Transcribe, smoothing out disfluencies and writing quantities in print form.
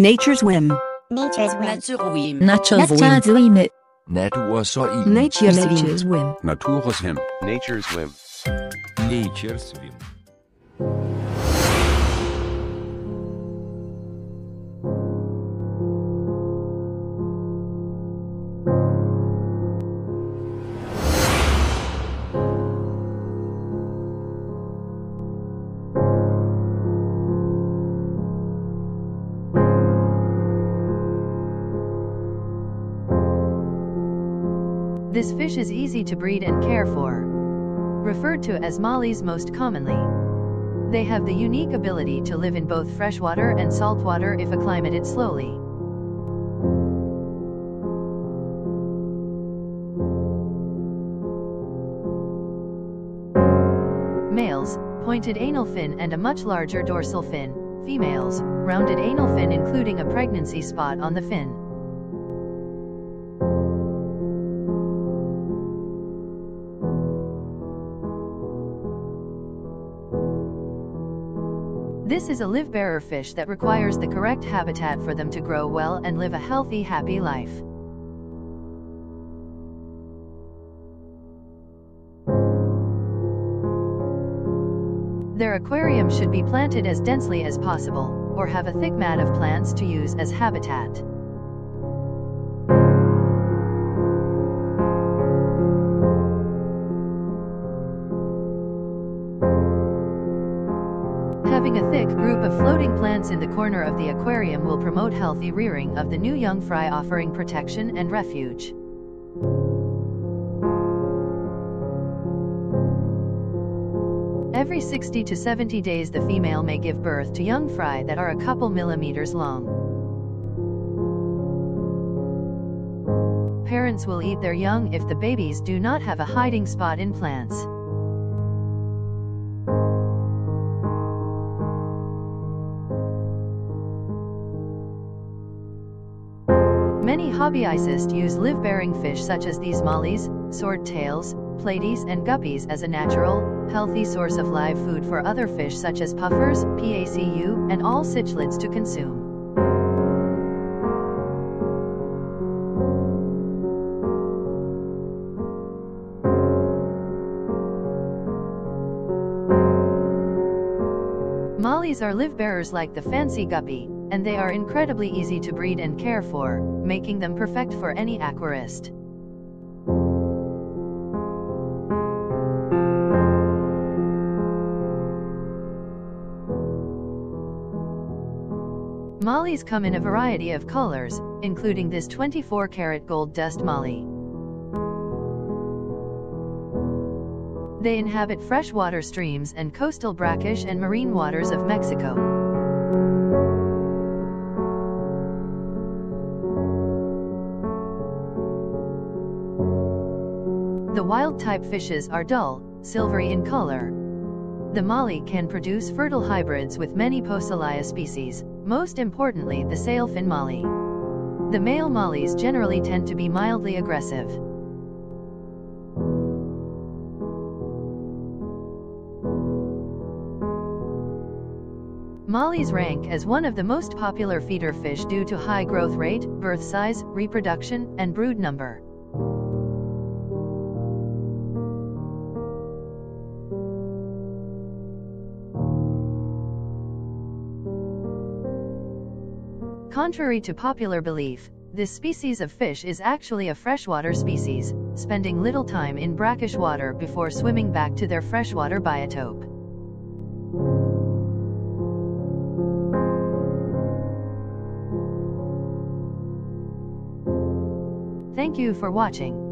Nature's Whim. Nature's Whim. Nature's Whim. Nature's Whim. Nature's Whim. Nature's Whim. Nature's Whim. Nature's Whim. This fish is easy to breed and care for. Referred to as mollies most commonly. They have the unique ability to live in both freshwater and saltwater if acclimated slowly. Males, pointed anal fin and a much larger dorsal fin. Females, rounded anal fin including a pregnancy spot on the fin. This is a live-bearer fish that requires the correct habitat for them to grow well and live a healthy, happy life. Their aquarium should be planted as densely as possible, or have a thick mat of plants to use as habitat. Having a thick group of floating plants in the corner of the aquarium will promote healthy rearing of the new young fry, offering protection and refuge. Every 60 to 70 days the female may give birth to young fry that are a couple millimeters long. Parents will eat their young if the babies do not have a hiding spot in plants. Many hobbyists use live-bearing fish such as these mollies, swordtails, platies and guppies as a natural, healthy source of live food for other fish such as puffers, PACU, and all cichlids to consume. Mollies are live-bearers like the fancy guppy, and they are incredibly easy to breed and care for, making them perfect for any aquarist. Mollies come in a variety of colors, including this 24-karat gold dust molly. They inhabit freshwater streams and coastal brackish and marine waters of Mexico. The wild-type fishes are dull, silvery in color. The molly can produce fertile hybrids with many Poecillae species, most importantly the sailfin molly. The male mollies generally tend to be mildly aggressive. Mollies rank as one of the most popular feeder fish due to high growth rate, birth size, reproduction, and brood number. Contrary to popular belief, this species of fish is actually a freshwater species, spending little time in brackish water before swimming back to their freshwater biotope. Thank you for watching.